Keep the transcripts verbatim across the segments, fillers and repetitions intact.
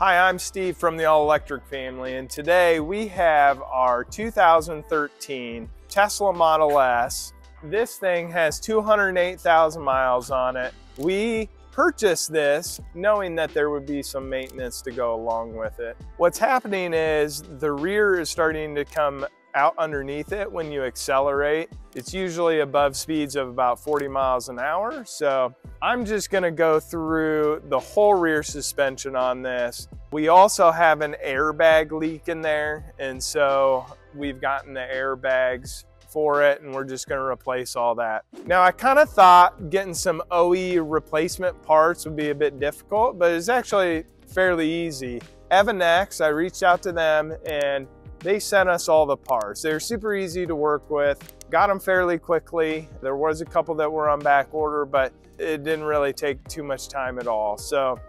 Hi, I'm Steve from the All Electric Family, and today we have our two thousand thirteen Tesla Model S. This thing has two hundred eight thousand miles on it. We purchased this knowing that there would be some maintenance to go along with it. What's happening is the rear is starting to come out underneath it when you accelerate. It's usually above speeds of about forty miles an hour. So I'm just gonna go through the whole rear suspension on this. We also have an airbag leak in there. And so we've gotten the airbags for it and we're just gonna replace all that. Now I kind of thought getting some O E replacement parts would be a bit difficult, but it's actually fairly easy. EVannex, I reached out to them and they sent us all the parts. They're super easy to work with. Got them fairly quickly. There was a couple that were on back order, but it didn't really take too much time at all. So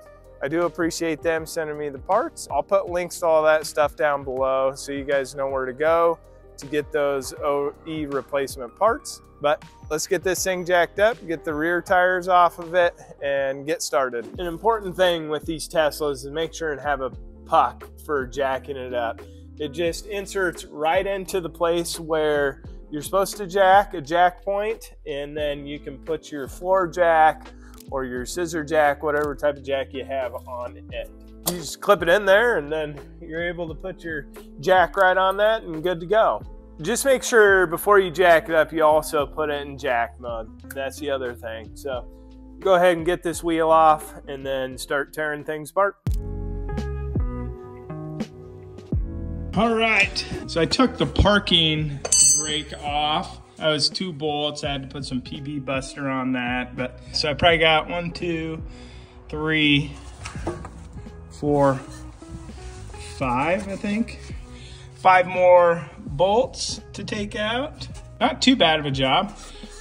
I do appreciate them sending me the parts. I'll put links to all that stuff down below so you guys know where to go to get those O E replacement parts. But let's get this thing jacked up, get the rear tires off of it, and get started. An important thing with these Teslas is make sure and have a puck for jacking it up. It just inserts right into the place where you're supposed to jack, a jack point, and then you can put your floor jack or your scissor jack, whatever type of jack you have on it. You just clip it in there and then you're able to put your jack right on that and good to go. Just make sure before you jack it up, you also put it in jack mode. That's the other thing. So go ahead and get this wheel off and then start tearing things apart. All right, so I took the parking brake off. That was two bolts. I had to put some P B Buster on that. But so I probably got one, two, three, four, five, I think. Five more bolts to take out. Not too bad of a job.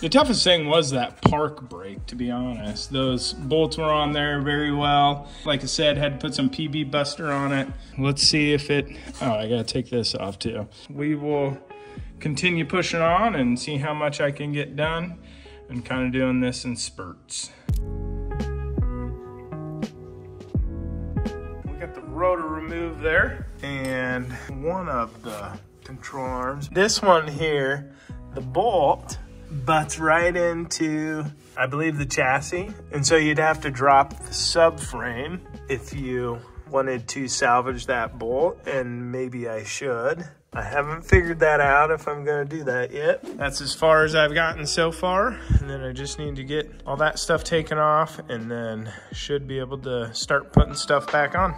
The toughest thing was that park brake, to be honest. Those bolts were on there very well. Like I said, had to put some P B Buster on it. Let's see if it, oh, I gotta take this off too. We will continue pushing on and see how much I can get done. I'm kind of doing this in spurts. We got the rotor removed there and one of the control arms. This one here, the bolt, butts right into, I believe, the chassis. And so you'd have to drop the subframe if you wanted to salvage that bolt, and maybe I should. I haven't figured that out if I'm gonna do that yet. That's as far as I've gotten so far. And then I just need to get all that stuff taken off and then should be able to start putting stuff back on.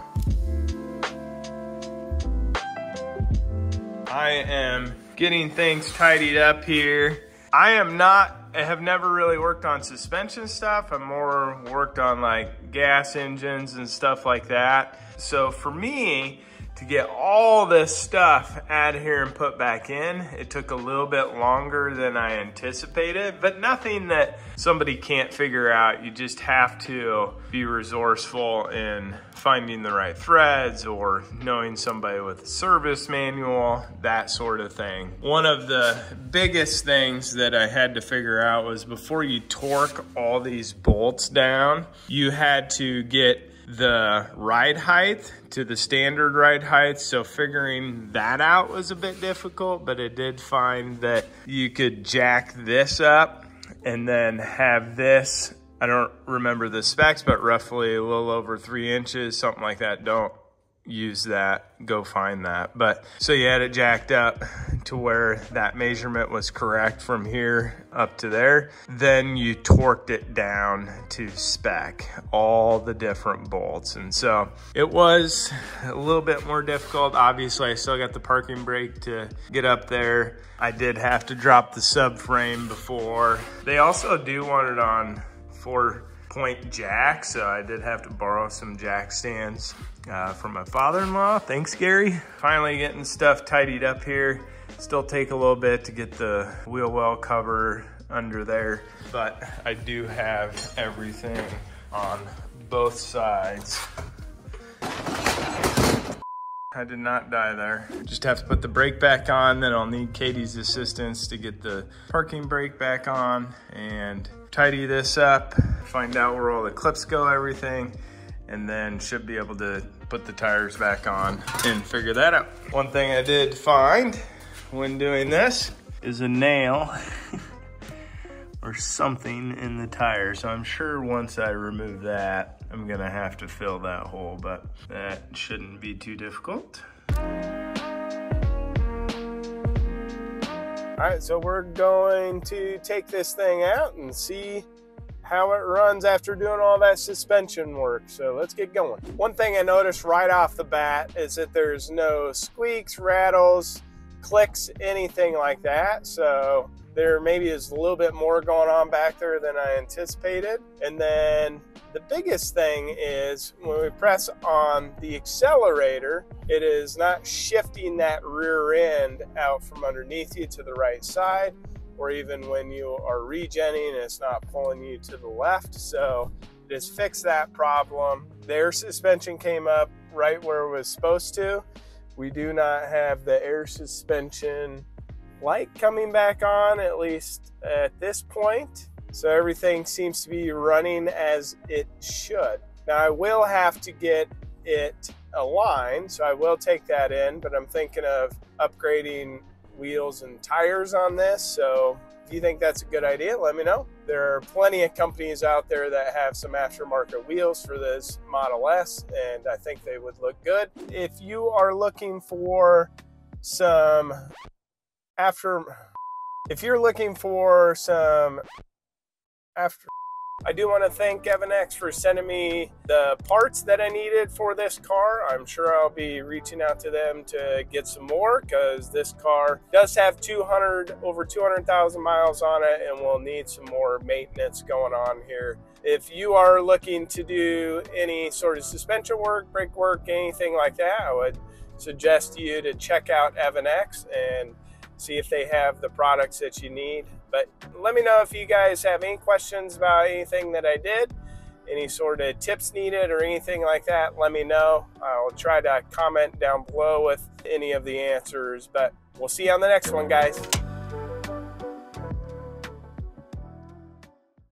I am getting things tidied up here. I am not, I have never really worked on suspension stuff. I've more worked on like gas engines and stuff like that. So for me to get all this stuff out of here and put back in, it took a little bit longer than I anticipated, but nothing that somebody can't figure out. You just have to be resourceful in finding the right threads or knowing somebody with a service manual, that sort of thing. One of the biggest things that I had to figure out was before you torque all these bolts down, you had to get the ride height to the standard ride height. So figuring that out was a bit difficult, but I did find that you could jack this up and then have this, I don't remember the specs, but roughly a little over three inches, something like that. Don't use that, go find that. But so you had it jacked up to where that measurement was correct from here up to there. Then you torqued it down to spec, all the different bolts. And so it was a little bit more difficult. Obviously I still got the parking brake to get up there. I did have to drop the subframe before. They also do want it on four point jack, so I did have to borrow some jack stands uh, from my father-in-law. Thanks, Gary. Finally getting stuff tidied up here. Still take a little bit to get the wheel well cover under there, but I do have everything on both sides. I did not die there. Just have to put the brake back on, then I'll need Katie's assistance to get the parking brake back on and tidy this up, find out where all the clips go, everything, and then should be able to put the tires back on and figure that out. One thing I did find when doing this is a nail or something in the tire. So I'm sure once I remove that, I'm gonna have to fill that hole, but that shouldn't be too difficult. All right, so we're going to take this thing out and see how it runs after doing all that suspension work. So let's get going. One thing I noticed right off the bat is that there's no squeaks, rattles, clicks, anything like that. So there maybe is a little bit more going on back there than I anticipated. And then the biggest thing is when we press on the accelerator, it is not shifting that rear end out from underneath you to the right side, or even when you are regenning, it's not pulling you to the left. So it has fixed that problem. Their suspension came up right where it was supposed to. We do not have the air suspension light coming back on, at least at this point. So everything seems to be running as it should. Now I will have to get it aligned, so I will take that in, but I'm thinking of upgrading wheels and tires on this. So if you think that's a good idea, let me know. There are plenty of companies out there that have some aftermarket wheels for this Model S, and I think they would look good. If you are looking for some after, if you're looking for some after, I do want to thank EVannex for sending me the parts that I needed for this car. I'm sure I'll be reaching out to them to get some more, because this car does have two hundred over two hundred thousand miles on it, and we'll need some more maintenance going on here. If you are looking to do any sort of suspension work, brake work, anything like that, I would suggest you to check out EVannex and see if they have the products that you need. But let me know if you guys have any questions about anything that I did, any sort of tips needed or anything like that, let me know. I'll try to comment down below with any of the answers, but we'll see you on the next one, guys.